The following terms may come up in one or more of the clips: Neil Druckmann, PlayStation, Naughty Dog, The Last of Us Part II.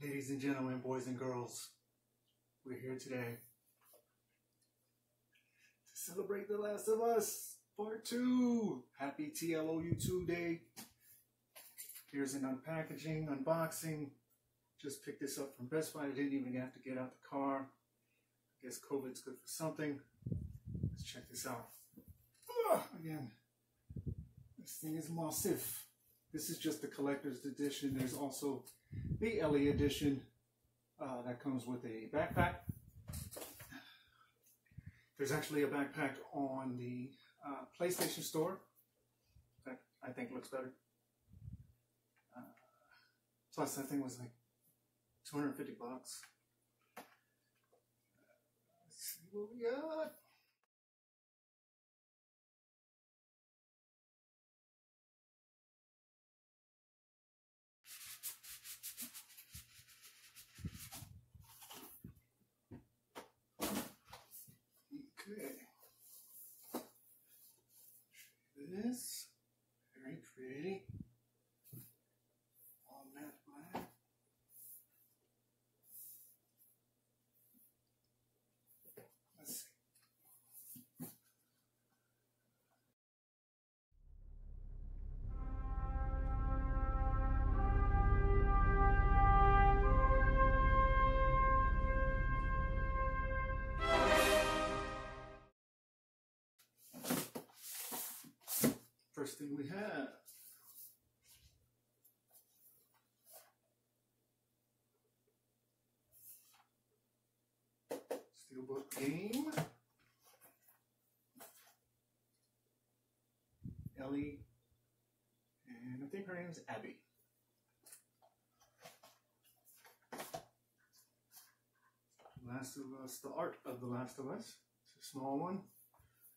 Ladies and gentlemen, boys and girls, we're here today to celebrate The Last of Us Part 2. Happy TLO YouTube Day. Here's an unboxing. Just picked this up from Best Buy. I didn't even have to get out the car. I guess COVID's good for something. Let's check this out. Again, this thing is massive. This is just the collector's edition. There's also the Ellie edition that comes with a backpack. There's actually a backpack on the PlayStation Store that I think looks better. Plus, that thing was like $250. Let's see what we got. This very pretty, all matte black. Let's see. First thing we have Steelbook game, Ellie, and I think her name's Abby. Last of Us, the art of The Last of Us. It's a small one.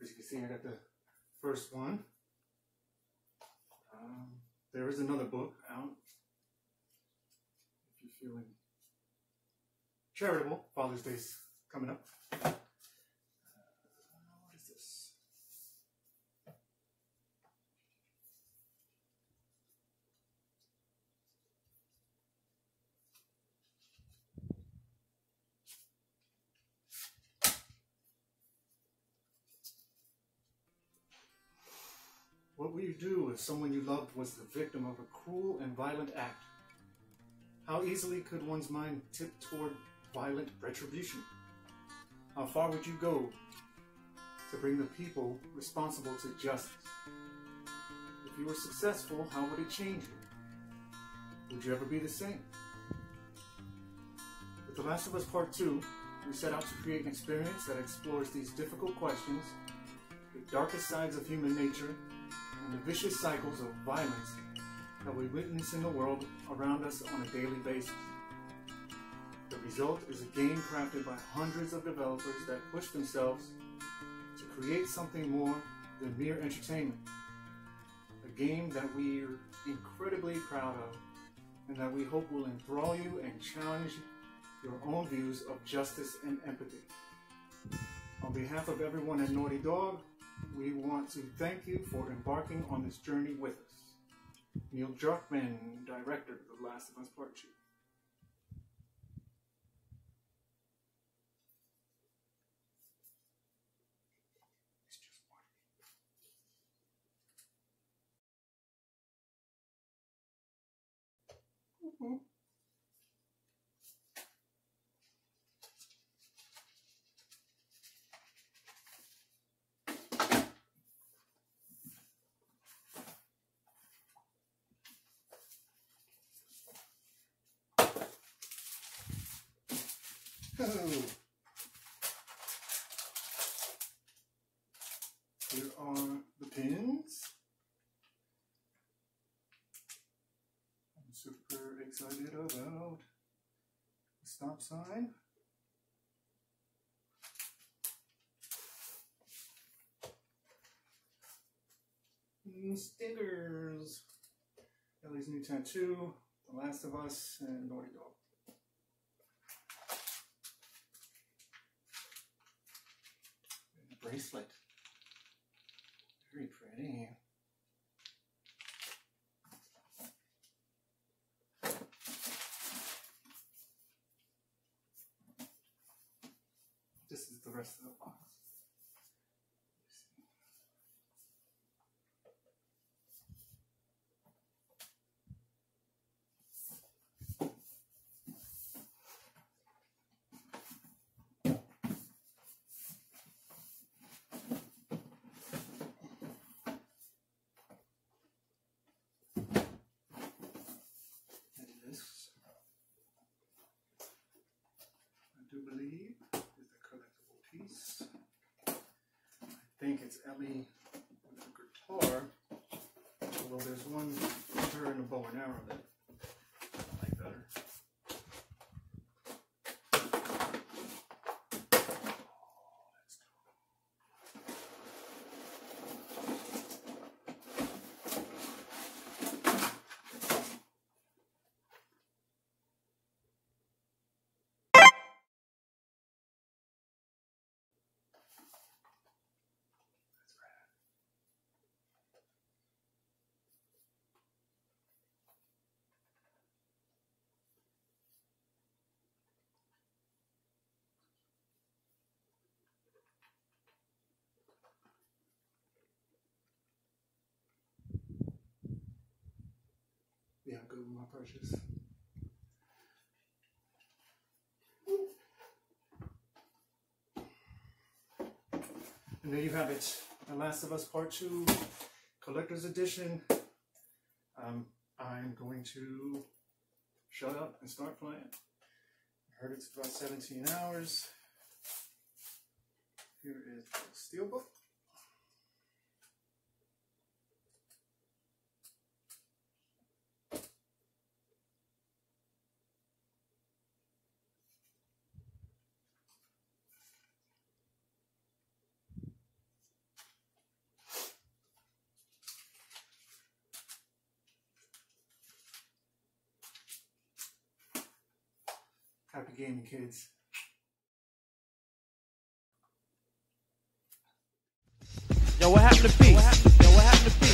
As you can see, I got the first one. There is another book out. If you're feeling charitable, Father's Day's coming up. What is this? What would you do if someone you loved was the victim of a cruel and violent act? How easily could one's mind tip toward violent retribution? How far would you go to bring the people responsible to justice? If you were successful, how would it change you? Would you ever be the same? With The Last of Us Part II, we set out to create an experience that explores these difficult questions, the darkest sides of human nature, and the vicious cycles of violence that we witness in the world around us on a daily basis. The result is a game crafted by hundreds of developers that push themselves to create something more than mere entertainment. A game that we're incredibly proud of and that we hope will enthrall you and challenge your own views of justice and empathy. On behalf of everyone at Naughty Dog, we want to thank you for embarking on this journey with us. Neil Druckmann, director of The Last of Us Part II. It's just one. Here are the pins. I'm super excited about the stop sign. Stickers. Ellie's new tattoo, The Last of Us, and Naughty Dog. Bracelet. Very pretty. is the rest of the box. I think it's Ellie with the guitar, although there's one with her and a bow and arrow that I like better. Yeah, I'm good with my purchase. And there you have it, The Last of Us Part II, Collector's Edition. I'm going to shut up and start playing. I heard it's about 17 hours. Here is the steelbook. Happy gaming, kids. Yo, what happened to peace? Yo, what happened to peace?